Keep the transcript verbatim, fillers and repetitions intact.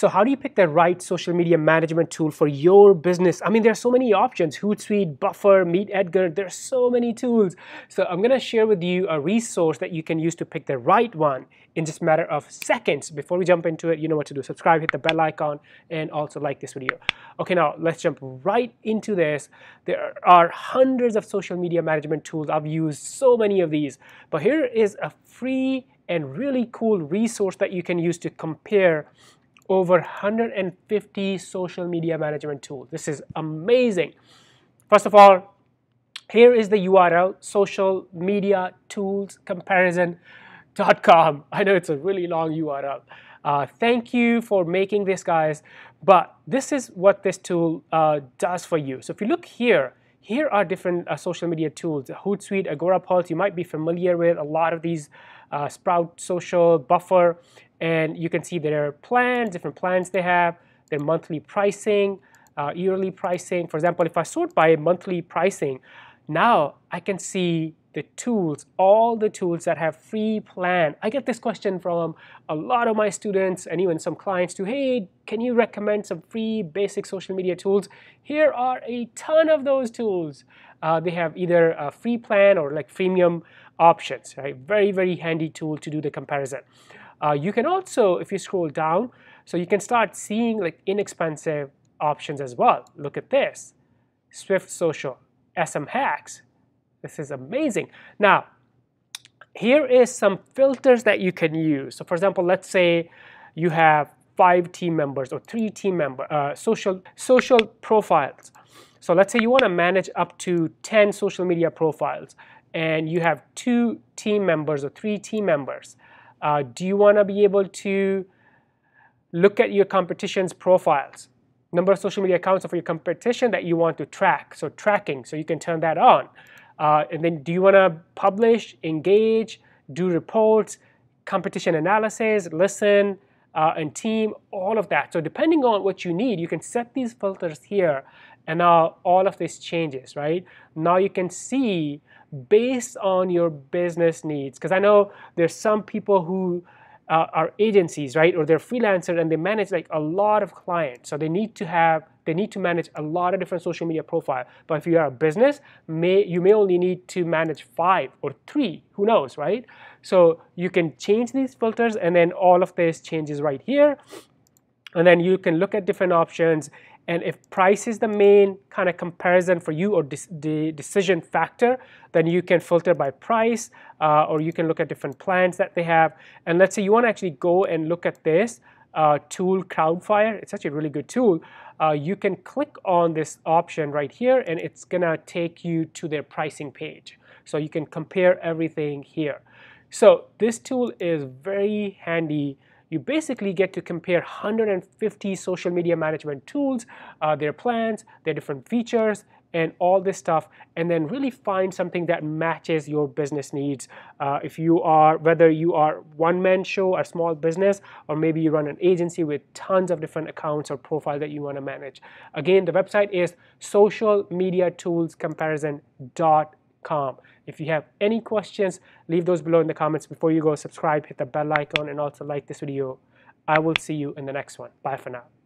So how do you pick the right social media management tool for your business? I mean, there are so many options: Hootsuite, Buffer, Meet Edgar. There are so many tools. So I'm going to share with you a resource that you can use to pick the right one in just a matter of seconds. Before we jump into it, you know what to do. Subscribe, hit the bell icon, and also like this video. Okay, now let's jump right into this. There are hundreds of social media management tools. I've used so many of these, but here is a free and really cool resource that you can use to compare over one hundred fifty social media management tools. This is amazing. First of all, here is the U R L, social media tools comparison dot com. I know it's a really long U R L. Uh, thank you for making this, guys, but this is what this tool uh, does for you. So if you look here, here are different uh, social media tools: Hootsuite, Agorapulse. You might be familiar with a lot of these, uh, Sprout Social, Buffer, and you can see their plans, different plans they have, their monthly pricing, uh, yearly pricing. For example, if I sort by monthly pricing, now I can see the tools, all the tools that have free plan. I get this question from a lot of my students and even some clients too. Hey, can you recommend some free basic social media tools? Here are a ton of those tools. Uh, they have either a free plan or like freemium options, right? Very, very handy tool to do the comparison. Uh, you can also, if you scroll down, so you can start seeing like inexpensive options as well. Look at this, Swift Social, S M Hacks. This is amazing. Now, here is some filters that you can use. So for example, let's say you have five team members or three team member uh, social, social profiles. So let's say you want to manage up to ten social media profiles and you have two team members or three team members. Uh, do you want to be able to look at your competition's profiles? Number of social media accounts for your competition that you want to track. So tracking, so you can turn that on. Uh, and then do you want to publish, engage, do reports, competition analysis, listen, uh, and team, all of that. So depending on what you need, you can set these filters here, and now all of this changes, right? Now you can see based on your business needs, because I know there's some people who uh, are agencies, right, or they're freelancers, and they manage like a lot of clients, so they need to have They need to manage a lot of different social media profiles. But if you are a business, may, you may only need to manage five or three. Who knows, right? So you can change these filters, and then all of this changes right here. And then you can look at different options. And if price is the main kind of comparison for you or the decision factor, then you can filter by price, uh, or you can look at different plans that they have. And let's say you want to actually go and look at this uh, tool, Crowdfire. It's actually a really good tool. Uh, you can click on this option right here, and it's gonna take you to their pricing page. So you can compare everything here. So this tool is very handy. You basically get to compare one hundred fifty social media management tools, uh, their plans, their different features, and all this stuff, and then really find something that matches your business needs. Uh, if you are, whether you are one-man show or small business, or maybe you run an agency with tons of different accounts or profile that you want to manage. Again, the website is social media tools comparison dot com. If you have any questions, leave those below in the comments. Before you go, subscribe, hit the bell icon, and also like this video. I will see you in the next one. Bye for now.